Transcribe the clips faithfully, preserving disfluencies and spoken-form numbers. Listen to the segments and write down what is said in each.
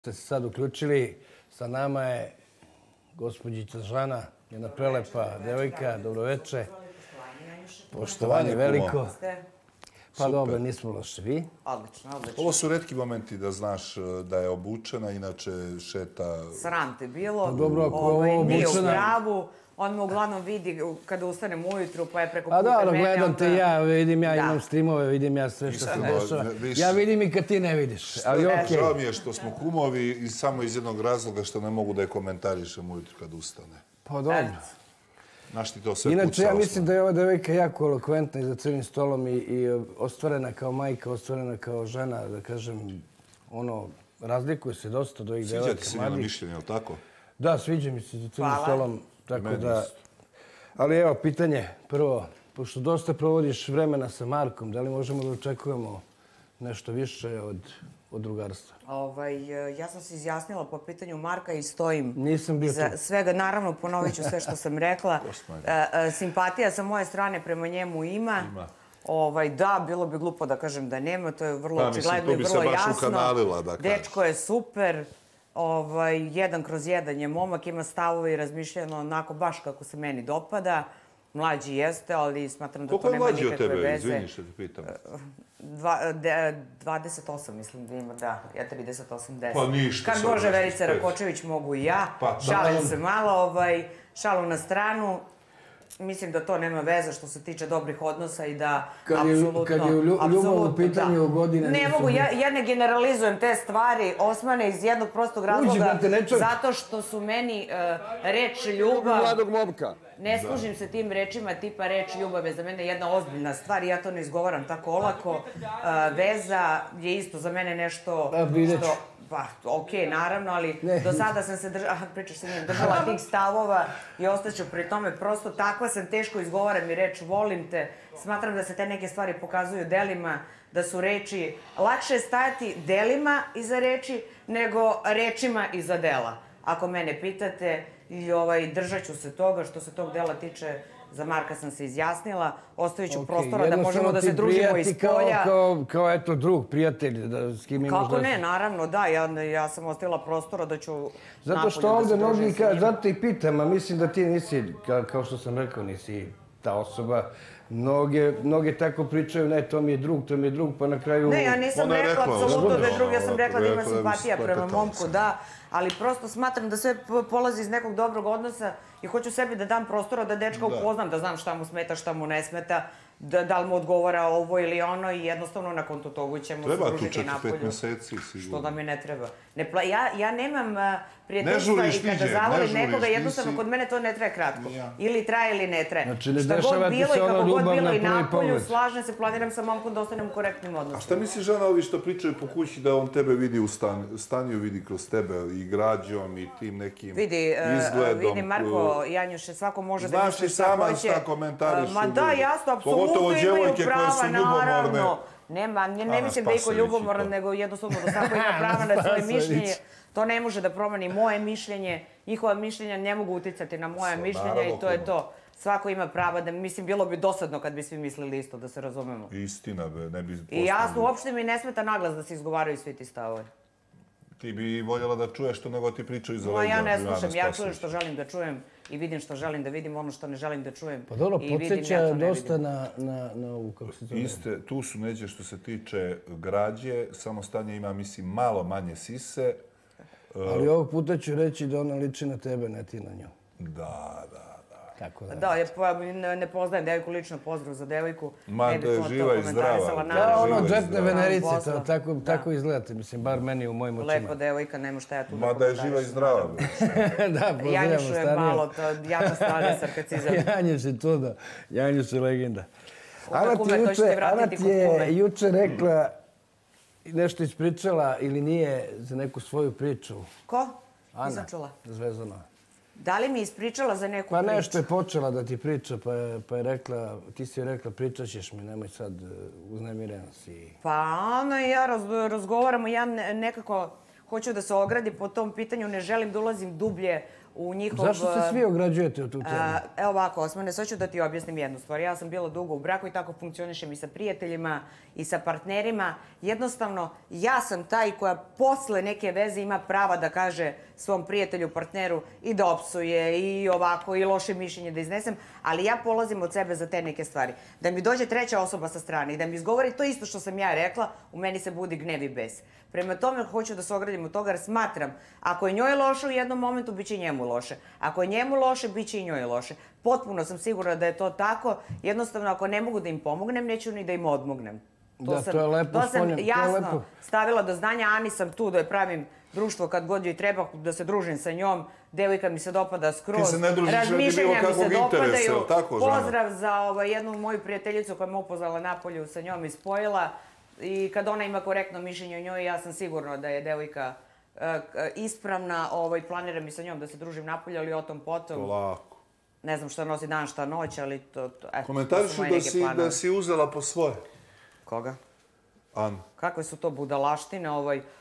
Ste se sad uključili, sa nama je gospođica Žana, jedna prelepa devojka, dobroveče. Poštovanje veliko. Pa dobro, nismo loši vi. Odlično, odlično. Ovo su retki momenti da znaš da je obučena, inače šeta... Sram te bilo, nije u pravu. On me uglavnom vidi kada ustanem ujutru, pa je preko puta mene... A dobro, gledam te ja, vidim ja, imam streamove, vidim ja sve što se dešava. Ja vidim i kad ti ne vidiš, ali okej. Žao mi je što smo kumovi i samo iz jednog razloga što ne mogu da je komentarišem ujutru kada ustane. Pa dobro. Znaš ti to sve pucao. Inače, ja mislim da je ova devojka jako elokventna i za crnim stolom i ostvarena kao majka, ostvarena kao žena, da kažem, ono, razlikuje se dosta do ovih devojka mladih. Sviđa ti se njeno mišljenje, je li tako? Da, sviđa mi se za crnim stolom. Tako da, ali evo, pitanje prvo, pošto dosta provodiš vremena sa Markom, da li možemo da očekujemo nešto više od drugarstva? Ja sam se izjasnila po pitanju Marka i stojim za svega. Naravno, ponovit ću sve što sam rekla. Simpatija sa moje strane prema njemu ima. Da, bilo bi glupo da kažem da nema, to je vrlo očigledno i vrlo jasno. Dečko je super. Jedan kroz jedan je momak, ima stavove i razmišljeno onako baš kako se meni dopada. Mlađi jeste, ali smatram da to nema nikakve veze. Koliko je mlađi od tebe? Izvini što te pitam. dvadeset osam mislim da ima, da. Ja trideset osam deset. Pa ništa. Kad može Verica Rakočević, mogu i ja. Šalim se malo, šalu na stranu. Mislim da to nema veze što se tiče dobrih odnosa i da apsolutno... Kad je ljubav u pitanju godine... Ne mogu, ja ne generalizujem te stvari, Osmane, iz jednog prostog razloga, zato što su meni reč ljubav... Ne služim se tim rečima tipa reč ljubav je za mene jedna ozbiljna stvar i ja to ne izgovaram tako olako. Veza je isto za mene nešto... Pa, okej, naravno, ali do sada sam se držala, pričaš se njim, držala tih stavova i ostaću pri tome. Prosto takva sam, teško izgovaram i reč volim te. Smatram da se te neke stvari pokazuju delima, da su reči... Lakše je stajati delima iza reči nego rečima iza dela. Ako mene pitate, držat ću se toga, što se tog dela tiče... Za Marka sam se izjasnila, ostavit ću prostora da možemo da se družimo iz polja. Kao eto drug, prijatelj, s kim imaš da se... Kako ne, naravno, da, ja sam ostavila prostora da ću napolje da se družim s njim. Zato i pitam, a mislim da ti nisi, kao što sam rekao, nisi ta osoba. Mnoge tako pričaju, ne, to mi je drug, to mi je drug, pa na kraju... Ne, ja nisam rekla apsolutno da je drug, ja sam rekla da ima simpatija prema momku, da, ali prosto smatram da sve polazi iz nekog dobrog odnosa i hoću sebi da dam prostora da dečka upoznam, da znam šta mu smeta, šta mu ne smeta, da li mu odgovara ovo ili ono i jednostavno nakon toga ćemo se družiti napolju. Treba tu četiri pet meseci, sigurno. Što da mi ne treba. Ja nemam prijateljstva i kada zavolim nekoga, jednostavno kod mene to ne traje kratko. Ili traje ili ne traje. Šta god bilo i kako god bilo i napolju, slažem se, planiram sa momkom da ostanem u korektnim odnosima. A šta misliš, Žana, ovi što pričaju po kući da on tebe vidi u stanju, vidi kroz tebe i građom i tim nekim izgledom? Vidi, Marko, Janjuše, svako može da misli šta hoće. Pogotovo djevojke koje su ljubomorne. Nema, ne mislim da je iko ljubomoran, nego jednostavno da svako ima prava na svoje mišljenje. To ne može da promeni moje mišljenje, njihova mišljenja ne mogu uticati na moje mišljenja i to je to. Svako ima prava da, mislim, bilo bi dosadno kad bi svi mislili isto, da se razumemo. Istina, ne bi postavili. I jasno, uopšte mi ne smeta naglas da se izgovaraju svi ti stavove. Ti bi voljela da čuješ to nego ti pričaju za leđa. Ja ne slušam, ja čujem što želim da čujem i vidim što želim da vidim, ono što ne želim da čujem. Pa dobro, podsjeća dosta na ovu, kako se to gleda. Tu su neđe što se tiče građe, samo Stanja ima, mislim, malo manje sise. Ali ovog puta ću reći da ona liči na tebe, ne ti na nju. Da, da. Da, ne poznajem devojku, lično pozdrav za devojku. Ma da je živa i zdrava. Da, ono, džetne venerice, tako izgledate, mislim, bar meni u mojim očima. Lepo devojka, nema šta ja tu da pozdravim. Ma da je živa i zdrava. Da, pozdravimo starije. Janjušu je malo, to jako stane sarkacizam. Janjuš je to, da. Janjuš je legenda. Ana ti je juče rekla, nešto ispričala ili nije za neku svoju priču. Ko? Ana, Zvezdana. Da li mi je ispričala za neku priču? Pa nešto je počela da ti priča, pa je rekla, ti si joj rekla pričat ćeš mi, nemoj sad uznemirena si. Pa ona i ja razgovaramo, ja nekako hoću da se ogradi po tom pitanju, ne želim da ulazim dublje u njihov... Zašto se svi ograđujete od tu temu? Evo ovako, Osmane, sad ću da ti objasnim jednu stvar. Ja sam bila dugo u braku i tako funkcionišem i sa prijateljima i sa partnerima. Jednostavno, ja sam taj koja posle neke veze ima prava da kaže svom prijatelju, partneru i da opsuje i ovako i loše mišljenje da iznesem, ali ja polazim od sebe za te neke stvari. Da mi dođe treća osoba sa strane i da mi izgovori to isto što sam ja rekla, u meni se budi gnev i bes. Prema tome, hoću da se ogradim od toga jer smatram, ako je njoj loše u jednom momentu, bit će i njemu loše. Ako je njemu loše, bit će i njoj loše. Potpuno sam sigurna da je to tako. Jednostavno, ako ne mogu da im pomognem, neću ni da im odmognem. Da, to je lepo. To sam jasno stavila do znanja. Ani sam tu da je pravim društvo kad god joj treba, da se družim sa njom. Devojka mi se dopada skroz. Ti se ne družiš radi bilo kakvog interesa, jel' tako, Žana? Pozdrav za jednu moju prijateljicu koja me upoznala na polju, sa njom ispojila. I kad ona ima korektno mišljenje o njoj, ja sam sigurna da je devojka ispravna. Planiram i sa njom da se družim napolje, ali o tom potom. Lako. Ne znam šta nosi dan, šta noć, ali to... Komentarišu da si uzela po svoje. Koga? Ana. Kakve su to budalaštine?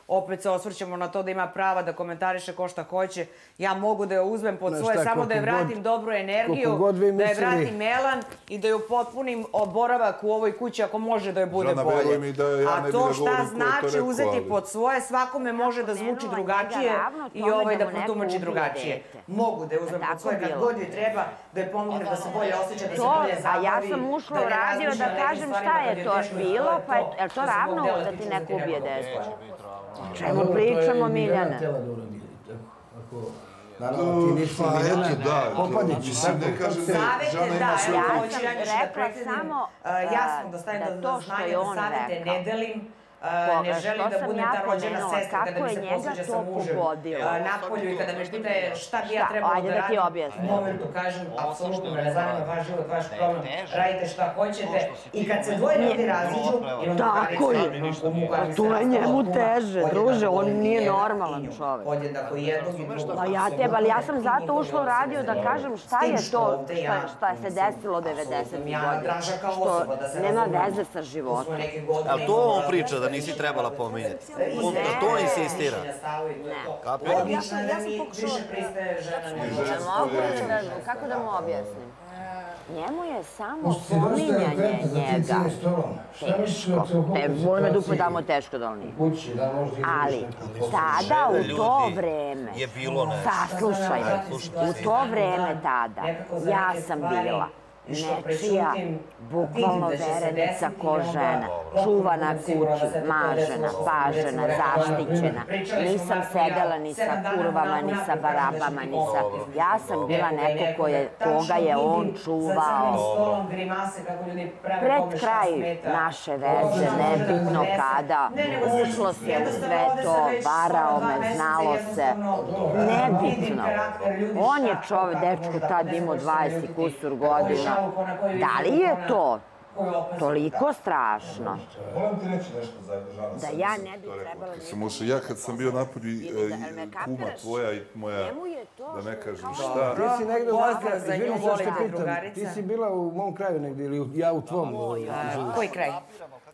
Opet se osvrćemo na to da ima prava da komentariše ko šta hoće. Ja mogu da je uzmem pod svoje, samo da je vratim dobru energiju, da je vratim melan i da ju potpunim oboravak u ovoj kući ako može da je bude bolje. A to šta znači uzeti pod svoje, svakome može da zvuči drugačije i ovaj da protumači drugačije. Mogu da je uzmem pod svoje kad god joj treba, da je pomogne da se bolje osjeća, da se bolje zabavi. A ja sam ušla u radio da kažem šta je to bilo, pa je to ravno da ti neko ubije despoče. Čemu pričamo, Miljane? Jasno da stavim da znanje da savete ne delim. Ne želim da budem ta rođena sestra kada mi se posveđa sa mužem napolju i kada me pitaje šta bi ja trebala da radim. U momentu kažem, apsolutno me ne zanima vaš život, vaš problem, radite šta hoćete. I kad se dvoje ljudi raziđu, tako je. To je njemu teže, druže, on nije normalan čovjek. Ja sam zato ušla u radio da kažem šta je to šta se desilo devedesetih godina. Što nema veze sa životom. Ali to on priča da nisi trebala pominjati. Na to insistira. Ne. Ja sam pokušala. Kako da mu objasnim? Njemu je samo pominjanje njega teško. Volimo da upodamo teško da li nije. Ali tada u to vreme, saslušaj, u to vreme tada ja sam bila nečija, bukvalno verenica ko žena, čuvana kući, mažena, pažena, zaštićena. Nisam sedela ni sa kurvama, ni sa barabama, ni sa... Ja sam bila neko koga je on čuvao. Pred kraj naše veze, nebitno kada, ušlo se u sve to, varao me, znalo se, nebitno. On je čovjek, dečko tad imao dvadeset i kusur godina. Da li je to toliko strašno? Volim ti reći nešto zajedno, Žana. Da ja ne bih trebala... Ja kad sam bio napolju, kuma tvoja i moja, da ne kažem šta... Ti si negdje uzdrav za nju, volite drugarica. Ti si bila u mom kraju negdje ili ja u tvom. Koji kraj?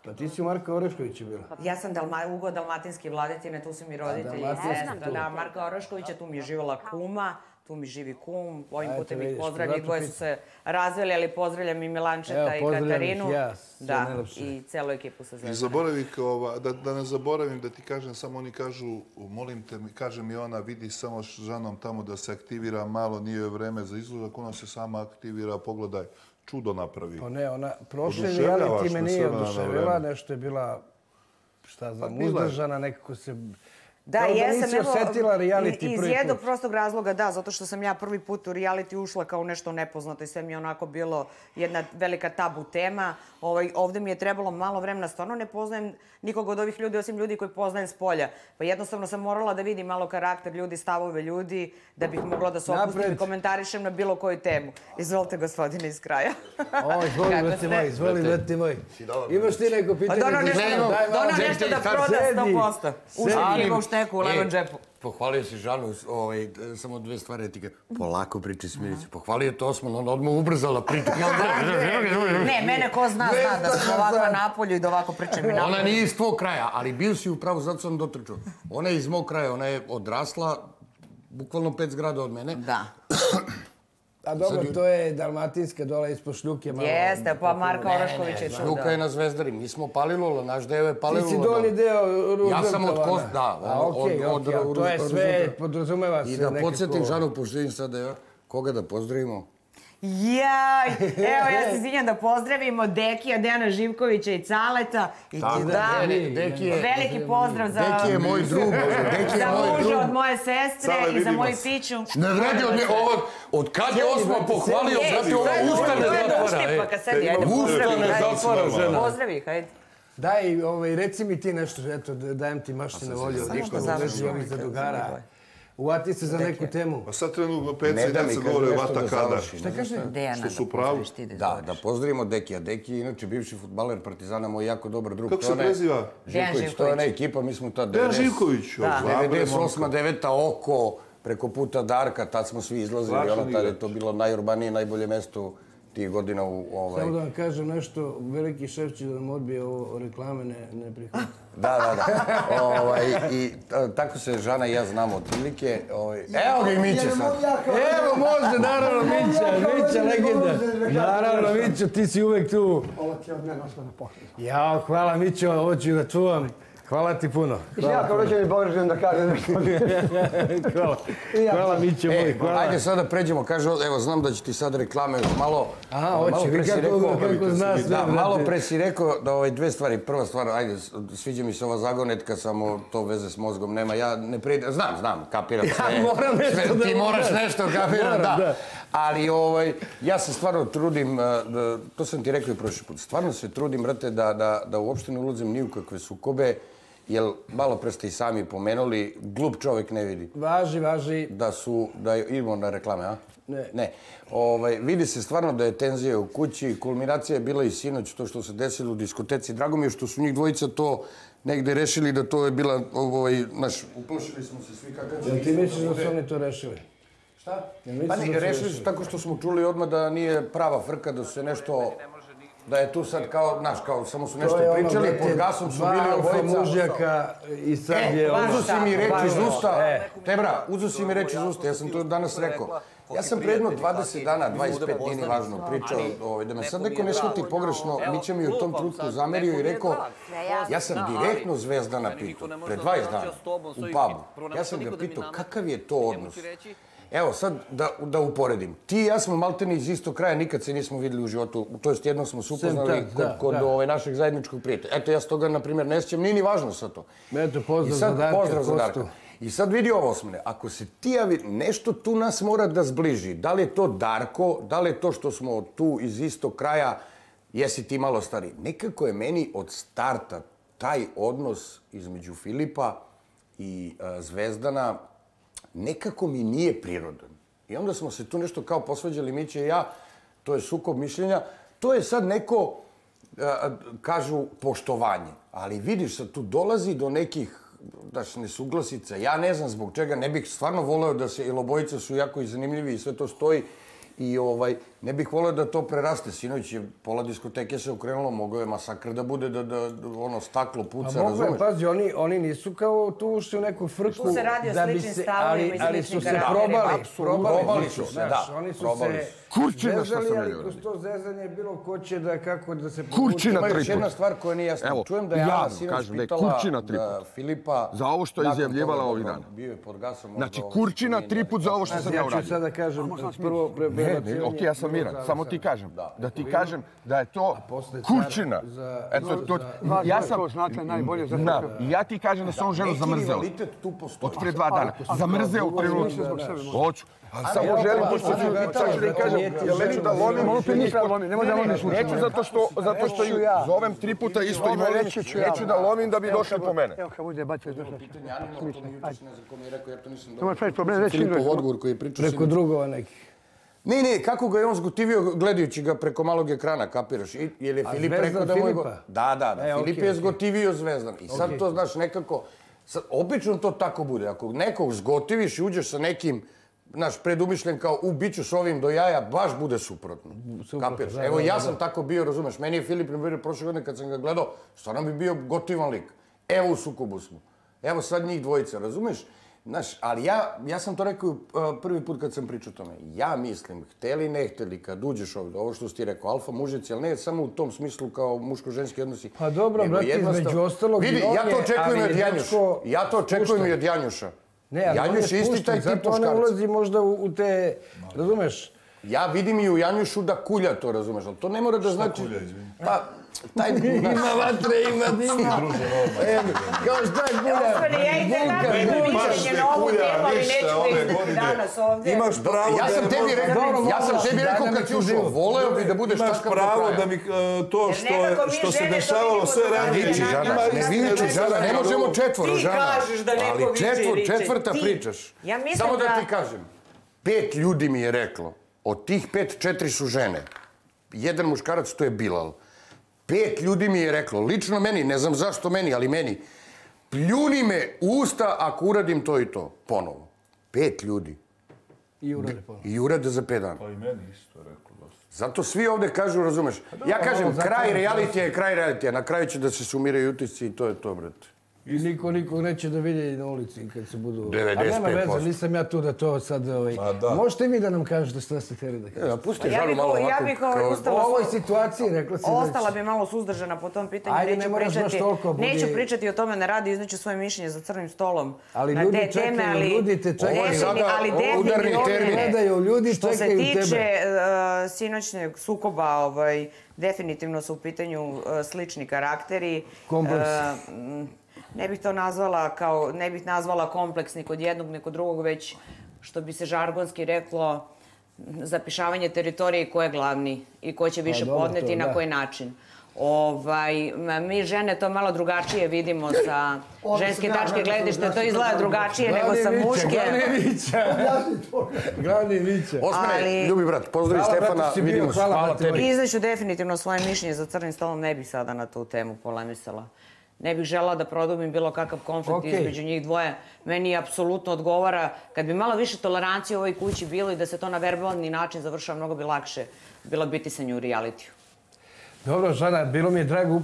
Pa ti si u Marka Oreškovića bila. Ja sam ugo dalmatinski vladetine, tu su mi roditelji. Da, Marka Oreškovića, tu mi je živjela kuma. Tu mi živi kum, ovim putem ih pozdravljam i dvoje su se razveli, ali pozdravljam i Milančeta i Katarinu. I celu ekipu sa Zvezdana. Da ne zaboravim da ti kažem, samo oni kažu, molim te, kaže mi ona, vidi samo s Žanom tamo da se aktivira malo, nije joj vreme za izlazak, ona se sama aktivira, pogledaj, čudo napravi. Pa ne, ona prošle reality me nije oduševila, nešto je bila, šta znam, uzdržana, nekako se... Da, jesam, evo, iz jednog prostog razloga, da, zato što sam ja prvi put u reality ušla kao nešto nepoznato i sve mi je onako bilo jedna velika tabu tema. Ovdje mi je trebalo malo vremena, stvarno ne poznajem nikog od ovih ljudi, osim ljudi koji poznajem s polja. Pa jednostavno sam morala da vidim malo karakter ljudi, stavove ljudi, da bih mogla da se opustim i komentarišem na bilo koju temu. Izvolite, gospodine, iz kraja. O, izvoli, vrti moj, izvoli, vrti moj. Imaš ti neko pitanje? Dono nešto da proda sto posto. Neku u levom džepu. Pohvalio si Žanu, samo dve stvari etike. Polako priče, smiri se. Pohvalio to Osman, ona odmah ubrzala priče. Ne, mene ko zna, zna da sam ovako napolju i da ovako pričam i napolju. Ona nije iz tvojeg kraja, ali bio si upravo, zato sam dotrčao. Ona je iz mog kraja, ona je odrasla, bukvalno pet zgrada od mene. Da. A dobro, to je Dalmatinska dola ispod Šljuke. Jeste, pa Marko Orešković je čudo. Šljuka je na Zvezdari. Mi smo pali lola, naš deo je pali lola. Ti si doli deo Ruzbara. Ja sam od Kosta, da. Okej, okej, to je sve, podrazumeva se nekako. I da podsjetim Žanu, pošto im sada, evo, koga da pozdravimo? Jaj, evo, ja se izvinjam da pozdravimo Dekija, Dejana Živkovića i Caleta. I ti da, veliki pozdrav za... Dekija je moj drug. Za muža od moje sestre i za moju piću. Ne vredi od nje ovog, od kad je Osman pohvalio, vredi ova usta ne zatvara. Usta ne zatvara, žena. Pozdravi, hajde. Daj, reci mi ti nešto, eto, dajem ti maštine volje od njih, od leži ovih zadugara. Uvati se za neku temu. A sad trenutno peca i djeca govore o vata kada. Šta kaže? Što su pravi? Da, da pozdravimo Dekija. Dekija je inače bivši futbaler Partizana, moj jako dobar drug. Kako se preziva? Dejan Živković. To je ona ekipa, mi smo ta devedeset osma deveta oko, preko puta Darka, tad smo svi izlazili. Ono tad je to bilo najurbanije, najbolje mesto tih godina u ovaj... Samo da vam kažem nešto, veliki šef će da nam odbije ovo reklame, ne prihvata. Da, da, da. Tako se Žana i ja znamo otprilike. Evo ga i Miće sad. Evo može, naravno Miće, Miće legenda. Naravno Miće, ti si uvek tu. Ovo ti je od mene Osmana poklon. Jao, hvala Miće, ovo ću da čuvam. Hvala ti puno. Ja kao rođeni Bog želim da kažem nešto. Hvala. Hvala Miće moj. Ajde sada pređemo. Kaže, evo znam da će ti sad reklame malo... Aha, oči, vi kako znaš. Da, malo pre si rekao da dve stvari. Prva stvar, ajde, sviđa mi se ova zagonetka, samo to veze s mozgom nema. Ja ne prijedem, znam, znam, kapiram sve. Ja moram nešto da... Ti moraš nešto, kapiram, da. Ali ja se stvarno trudim, to sam ti rekao i prošli put, stvarno se trudim, rate, da uopšte ne ulazim ni u kakve sukobe, jer malo pre ste i sami pomenuli, glup čovjek ne vidi. Važi, važi. Da su, da idemo na reklame, a? Ne. Ne. Vidi se stvarno da je tenzija u kući, kulminacija je bila i sinoć, to što se desilo u diskoteci. Drago mi je što su njih dvojica to negde rešili, da to je bila, naš... Uplošili smo se svi kakav će... Jel ti misliš da su oni to rešili? Šta? Pa ne, rešili su tako što smo čuli odmah da nije prava frka, da se nešto... Da je tu sad kao, znaš, kao samo su nešto pričali, pod gasom su bili obojica. Dva mužjaka i sad je... Uzu si mi reći iz usta, tebra, uzu si mi reći iz usta, ja sam to danas rekao. Ja sam predno dvadeset dana, dvadeset pet, nije važno, pričao, da me sad neko ne shvati pogrešno, Miće mi je u tom trenutku zamerio i rekao, ja sam direktno Zvezdana pitao, pre dvadeset dana, u pubu, ja sam ga pitao kakav je to odnos. Evo, sad da uporedim. Ti i ja smo maltene iz istog kraja, nikad se nismo videli u životu. To jest, jednom smo se upoznali kod našeg zajedničkog prijatelja. Eto, ja s toga, na primjer, ne sjećam, nije ni važno sad to. Eto, pozdrav za Darka. I sad vidi ovo, Osmane, ako se ti javi, nešto tu nas mora da zbliži. Da li je to Darko, da li je to što smo tu iz istog kraja, jesi ti malo stariji. Nekako je meni od starta taj odnos između Filipa i Zvezdana nekako mi nije prirodan. I onda smo se tu nešto kao posvađali, Miće i ja, to je sukob mišljenja, to je sad neko, kažu, poštovanje. Ali vidiš, sad tu dolazi do nekih, daš, nesuglasica, ja ne znam zbog čega, ne bih stvarno voleo da se, jer obojica su jako i zanimljivi i sve to stoji, i ne bih voleo da to preraste. Sinoć je pola diskoteke se okrenulo, mogao je masakr da bude, da ono staklo puca, razumeš? Pazi, oni nisu kao tu ušli u neku frku. Tu se radi o sličnim stavljima i sličnim karakterima. Ali su se probali. Probali su se, da. Oni su se zezali, ali kroz to zezanje je bilo ko će da kako da se... Kurčina triput. Ima još jedna stvar koja nije jasna. Čujem da je Ana sinoć pitala Filipa... Za ovo što je izjavljivala ovih dana. Znači, kurčina triput za ovo što sam ja uradio. Ja sam miran, samo ti kažem, da ti kažem da je to kurčina. Ja sam ja ti kažem da se on ženu zamrzeo. Od prije dva dana. Zamrzeo u trenutku. Hoću. Samo želim da kažem, ja neću da lomim, neću zato što ju zovem tri puta isto i molim, neću da lomim da bi došli po mene. Evo kad bude bacio došli. To je problem, reći preko drugova nekih. Ne, ne, kako ga je on zgotivio gledajući ga preko malog ekrana, kapiraš? Jer je Filip rekao da moj... Da, da, da, Filip je zgotivio Zvezdan. I sad to, znaš, nekako... Obično to tako bude. Ako nekog zgotiviš i uđeš sa nekim, znaš, predumišljen kao u biću s ovim do jaja, baš bude suprotno. Kapiraš? Evo, ja sam tako bio, razumeš. Meni je Filip, na primjer, prošle godine kad sam ga gledao, stvarno bi bio gotivan lik. Evo u sukobu smo. Evo sad njih dvojica, razumeš? Znaš, ali ja, ja sam to rekao prvi put kad sam pričao o tome. Ja mislim, hteli, ne hteli, kad uđeš ovdje, ovo što si ti rekao, alfa mužec, ali ne samo u tom smislu kao muško-ženski odnosi. Pa dobro, brati, između ostalog... Vidi, ja to očekujem od Janjuša. Ja to očekujem i od Janjuša. Ne, ali on je spušten, zato on ne ulazi možda u te... Razumeš? Ja vidim i u Janjušu da kulja to, razumeš, ali to ne mora da znači... Šta kulja, izvini? Pa... Ima vatre, ima dima. Kao šta je kulja? Ja i te nadam da mišljenje na ovu temu, ali neću izniti danas ovdje. Imaš pravo da je možda... Ja sam tebi rekao kad ti uživo voleo bi da budeš takav do kraja. Imaš pravo da mi to što se dešavalo sve ranije... Ne viči, Žana, ne možemo četvoro, Žana. Ti kažeš da neko viči, viči. Četvrta pričaš. Samo da ti kažem, pet ljudi mi je reklo, od tih pet, četiri su žene. Jedan muškarac, to je Bilal. Pet ljudi mi je reklo, lično meni, ne znam zašto meni, ali meni, pljuni me u usta ako uradim to i to, ponovo. Pet ljudi. I urade ponovo. I urade za pet dana. Pa i meni isto reklo dosta. Zato svi ovde kažu, razumeš, ja kažem, kraj realitija je kraj realitija, na kraju će da se sumiraju utisci i to je to, brate. I niko nikog neće da vidi na ulici kad se budu... devedeset pet posto. A nema veze, nisam ja tu da to sad... Možete mi da nam kažete što ste htjeli da kažete? Pusti Žanu malo ovako... U ovoj situaciji, rekla sam... Ostala bi malo suzdržana po tom pitanju. Ajde, ne moraš baš toliko budi... Neću pričati o tome, ne radi, izneću svoje mišljenje za crnim stolom. Ali ljudi čekaju, ljudi te čekaju. Ovo udarni termin. Što se tiče sinoćnjeg sukoba, definitivno su u pitanju slični karakteri. Komplekse. Ne bih to nazvala kao, ne bih nazvala kompleks ni kod jednog, ni kod drugog, već što bi se žargonski reklo zapišavanje teritorije i ko je glavni i ko će više podneti i na koji način. Mi žene to malo drugačije vidimo sa ženske tačke gledišta, to izgleda drugačije nego sa muške. Glavni vića, glavni vića. Osmane, ljubi brat, pozdravi Stefana, vidimo se. Hvala tebi. Izneću definitivno svoje mišljenje za crnim stolom, ne bih sada na tu temu polemisala. Ne bih želala da produbim bilo kakav konflikt između njih dvoje. Meni apsolutno odgovara. Kad bi malo više tolerancije u ovoj kući bilo i da se to na verbalni način završava, mnogo bi lakše bilo biti sa nju u realitiju. Dobro, Žana, bilo mi je drago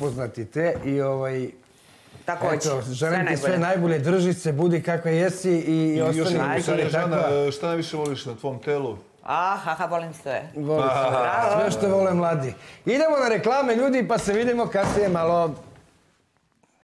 upoznati te i... Takođe, sve najbolje. Želim ti sve najbolje, drži se, budi kakva jesi i ostani najbolje. Žana, šta najviše voliš na tvom telu? Aha, volim sve. Volim sve. Sve što vole mladi. Idemo na reklame, ljudi, pa se vidimo kasnije malo...